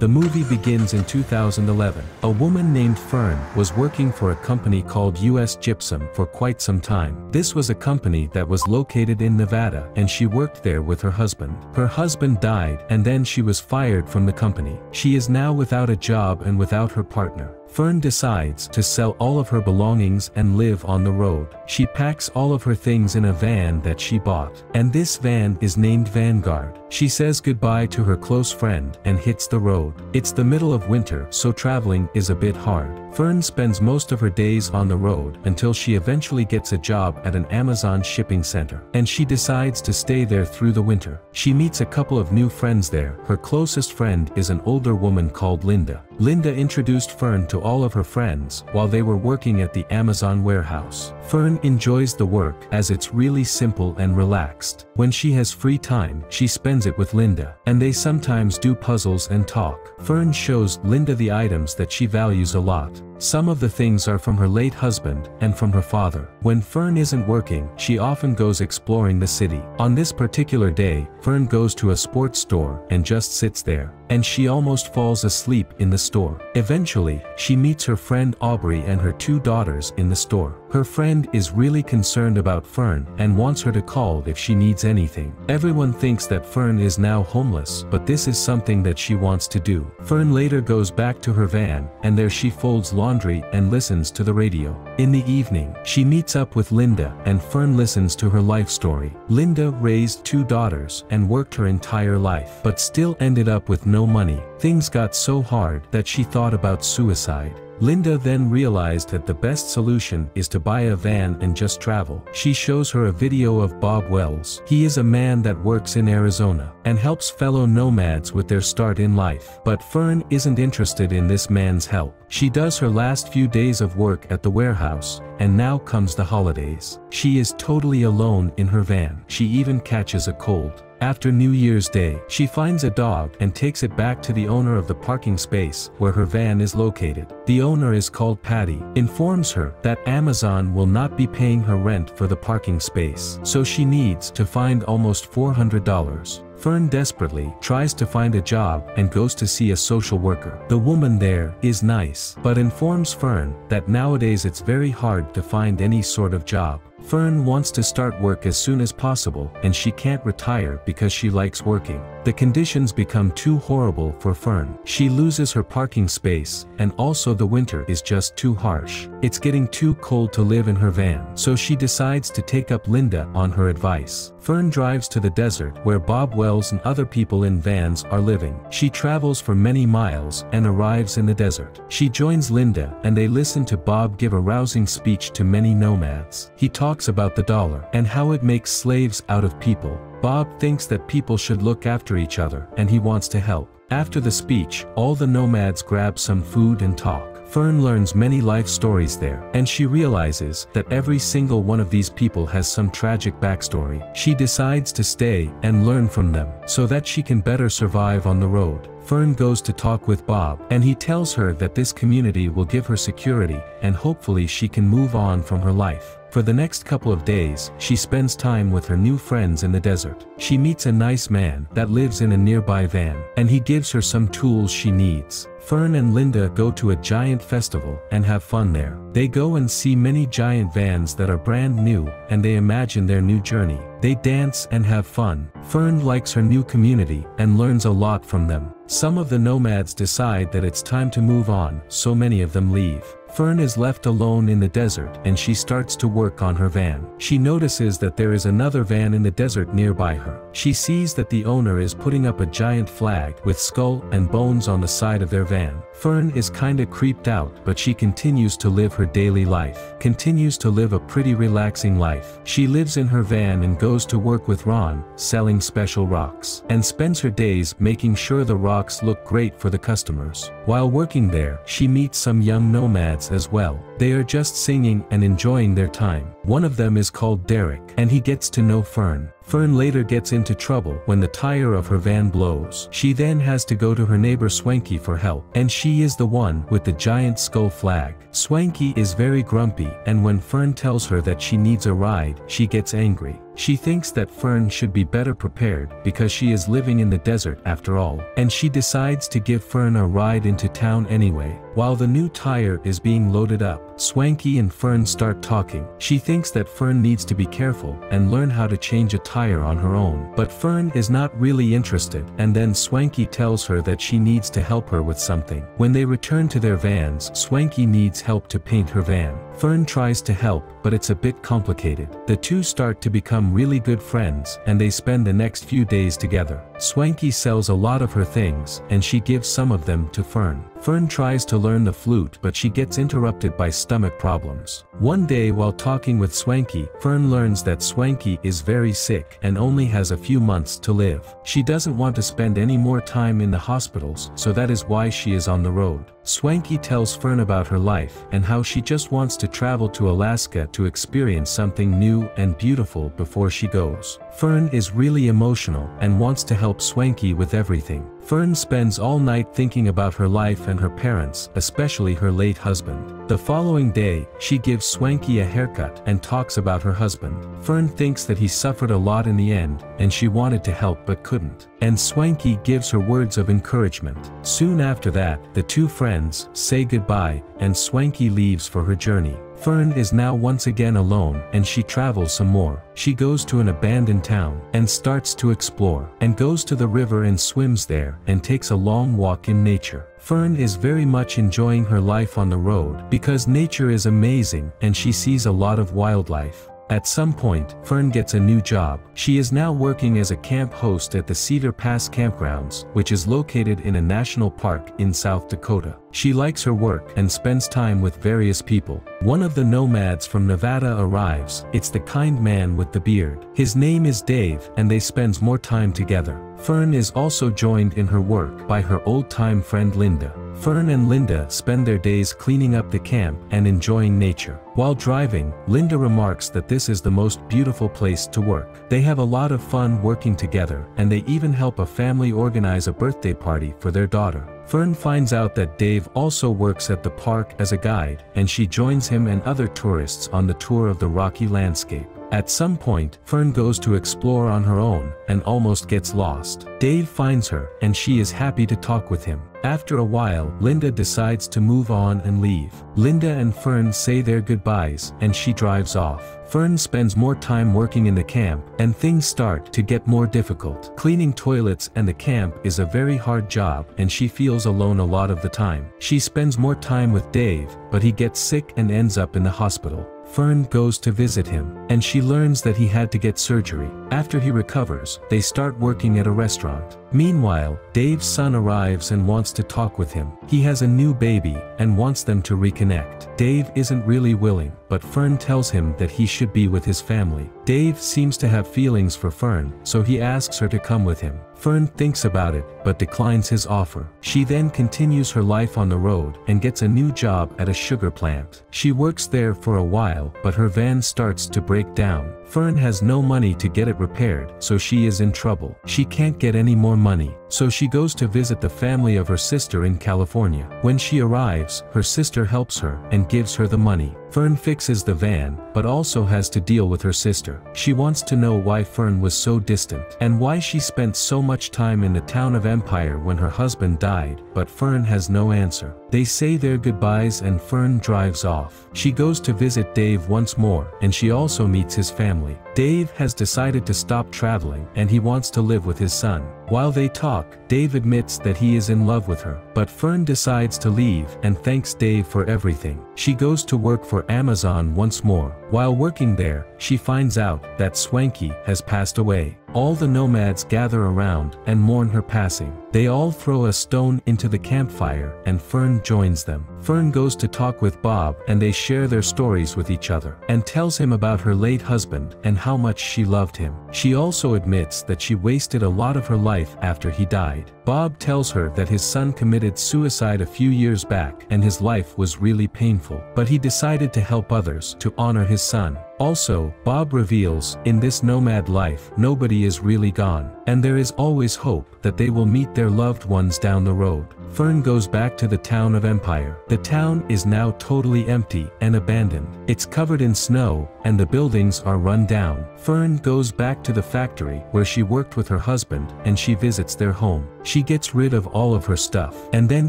The movie begins in 2011. A woman named Fern was working for a company called US Gypsum for quite some time. This was a company that was located in Nevada, and she worked there with her husband. Her husband died, and then she was fired from the company. She is now without a job and without her partner. Fern decides to sell all of her belongings and live on the road. She packs all of her things in a van that she bought, and this van is named Vanguard. She says goodbye to her close friend and hits the road. It's the middle of winter, so traveling is a bit hard. Fern spends most of her days on the road until she eventually gets a job at an Amazon shipping center, and she decides to stay there through the winter. She meets a couple of new friends there. Her closest friend is an older woman called Linda. Linda introduced Fern to all of her friends while they were working at the Amazon warehouse. Fern enjoys the work as it's really simple and relaxed. When she has free time, she spends it with Linda, and they sometimes do puzzles and talk. Fern shows Linda the items that she values a lot. Some of the things are from her late husband and from her father. When Fern isn't working, she often goes exploring the city. On this particular day, Fern goes to a sports store and just sits there, and she almost falls asleep in the store. Eventually, she meets her friend Aubrey and her two daughters in the store. Her friend is really concerned about Fern and wants her to call if she needs anything. Everyone thinks that Fern is now homeless, but this is something that she wants to do. Fern later goes back to her van, and there she folds laundry and listens to the radio. In the evening, she meets up with Linda, and Fern listens to her life story. Linda raised two daughters and worked her entire life, but still ended up with no money. Things got so hard that she thought about suicide. Linda then realized that the best solution is to buy a van and just travel. She shows her a video of Bob Wells. He is a man that works in Arizona and helps fellow nomads with their start in life. But Fern isn't interested in this man's help. She does her last few days of work at the warehouse, and now comes the holidays. She is totally alone in her van. She even catches a cold. After New Year's Day, she finds a dog and takes it back to the owner of the parking space where her van is located. The owner is called Patty, informs her that Amazon will not be paying her rent for the parking space, so she needs to find almost $400. Fern desperately tries to find a job and goes to see a social worker. The woman there is nice, but informs Fern that nowadays it's very hard to find any sort of job. Fern wants to start work as soon as possible, and she can't retire because she likes working. The conditions become too horrible for Fern. She loses her parking space, and also the winter is just too harsh. It's getting too cold to live in her van, so she decides to take up Linda on her advice. Fern drives to the desert where Bob Wells and other people in vans are living. She travels for many miles and arrives in the desert. She joins Linda, and they listen to Bob give a rousing speech to many nomads. He talks about the dollar and how it makes slaves out of people. Bob thinks that people should look after each other, and he wants to help. After the speech, all the nomads grab some food and talk. Fern learns many life stories there, and she realizes that every single one of these people has some tragic backstory. She decides to stay and learn from them, so that she can better survive on the road. Fern goes to talk with Bob, and he tells her that this community will give her security, and hopefully she can move on from her life. For the next couple of days, she spends time with her new friends in the desert. She meets a nice man that lives in a nearby van, and he gives her some tools she needs. Fern and Linda go to a giant festival and have fun there. They go and see many giant vans that are brand new, and they imagine their new journey. They dance and have fun. Fern likes her new community and learns a lot from them. Some of the nomads decide that it's time to move on, so many of them leave. Fern is left alone in the desert, and she starts to work on her van. She notices that there is another van in the desert nearby her. She sees that the owner is putting up a giant flag with skull and bones on the side of their van. Fern is kinda creeped out, but she continues to live her daily life. Continues to live a pretty relaxing life. She lives in her van and goes to work with Ron, selling special rocks, and spends her days making sure the rocks look great for the customers. While working there, she meets some young nomads as well. They are just singing and enjoying their time. One of them is called Derek, and he gets to know Fern. Fern later gets into trouble when the tire of her van blows. She then has to go to her neighbor Swanky for help, and she is the one with the giant skull flag. Swanky is very grumpy, and when Fern tells her that she needs a ride, she gets angry. She thinks that Fern should be better prepared because she is living in the desert after all, and she decides to give Fern a ride into town anyway. While the new tire is being loaded up, Swanky and Fern start talking. She thinks that Fern needs to be careful and learn how to change a tire on her own, but Fern is not really interested, and then Swanky tells her that she needs to help her with something. When they return to their vans, Swanky needs help to paint her van. Fern tries to help, but it's a bit complicated. The two start to become really good friends, and they spend the next few days together. Swanky sells a lot of her things, and she gives some of them to Fern. Fern tries to learn the flute, but she gets interrupted by stomach problems. One day while talking with Swanky, Fern learns that Swanky is very sick and only has a few months to live. She doesn't want to spend any more time in the hospitals, so that is why she is on the road. Swanky tells Fern about her life and how she just wants to travel to Alaska to experience something new and beautiful before she goes. Fern is really emotional and wants to help Swanky with everything. Fern spends all night thinking about her life and her parents, especially her late husband. The following day, she gives Swanky a haircut and talks about her husband. Fern thinks that he suffered a lot in the end, and she wanted to help but couldn't. And Swanky gives her words of encouragement. Soon after that, the two friends say goodbye, and Swanky leaves for her journey. Fern is now once again alone, and she travels some more. She goes to an abandoned town and starts to explore, and goes to the river and swims there, and takes a long walk in nature. Fern is very much enjoying her life on the road because nature is amazing, and she sees a lot of wildlife. At some point, Fern gets a new job. She is now working as a camp host at the Cedar Pass Campgrounds, which is located in a national park in South Dakota. She likes her work and spends time with various people. One of the nomads from Nevada arrives. It's the kind man with the beard. His name is Dave, and they spend more time together. Fern is also joined in her work by her old-time friend Linda. Fern and Linda spend their days cleaning up the camp and enjoying nature. While driving, Linda remarks that this is the most beautiful place to work. They have a lot of fun working together, and they even help a family organize a birthday party for their daughter. Fern finds out that Dave also works at the park as a guide, and she joins him and other tourists on the tour of the rocky landscape. At some point, Fern goes to explore on her own and almost gets lost. Dave finds her, and she is happy to talk with him. After a while, Linda decides to move on and leave. Linda and Fern say their goodbyes, and she drives off. Fern spends more time working in the camp, and things start to get more difficult. Cleaning toilets and the camp is a very hard job, and she feels alone a lot of the time. She spends more time with Dave, but he gets sick and ends up in the hospital. Fern goes to visit him, and she learns that he had to get surgery. After he recovers, they start working at a restaurant. Meanwhile, Dave's son arrives and wants to talk with him. He has a new baby and wants them to reconnect. Dave isn't really willing, but Fern tells him that he should be with his family. Dave seems to have feelings for Fern, so he asks her to come with him. Fern thinks about it, but declines his offer. She then continues her life on the road and gets a new job at a sugar plant. She works there for a while, but her van starts to break down. Fern has no money to get it repaired, so she is in trouble. She can't get any more money, so she goes to visit the family of her sister in California. When she arrives, her sister helps her and gives her the money. Fern fixes the van, but also has to deal with her sister. She wants to know why Fern was so distant, and why she spent so much time in the town of Empire when her husband died, but Fern has no answer. They say their goodbyes and Fern drives off. She goes to visit Dave once more, and she also meets his family. Dave has decided to stop traveling, and he wants to live with his son. While they talk, Dave admits that he is in love with her, but Fern decides to leave and thanks Dave for everything. She goes to work for Amazon once more. While working there, she finds out that Swanky has passed away. All the nomads gather around and mourn her passing. They all throw a stone into the campfire, and Fern joins them. Fern goes to talk with Bob, and they share their stories with each other, and tells him about her late husband and how much she loved him. She also admits that she wasted a lot of her life after he died. Bob tells her that his son committed suicide a few years back, and his life was really painful, but he decided to help others to honor his son. Also, Bob reveals, in this nomad life, nobody is really gone, and there is always hope that they will meet their loved ones down the road. Fern goes back to the town of Empire. The town is now totally empty and abandoned. It's covered in snow, and the buildings are run down. Fern goes back to the factory where she worked with her husband, and she visits their home. She gets rid of all of her stuff, and then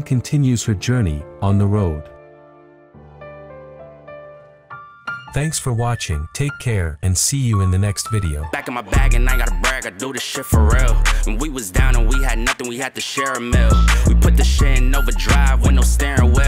continues her journey on the road. Thanks for watching, take care, and see you in the next video. Back in my bag and I gotta brag, I do this shit for real. When we was down and we had nothing, we had to share a meal. We put the shit in overdrive with no steering wheel.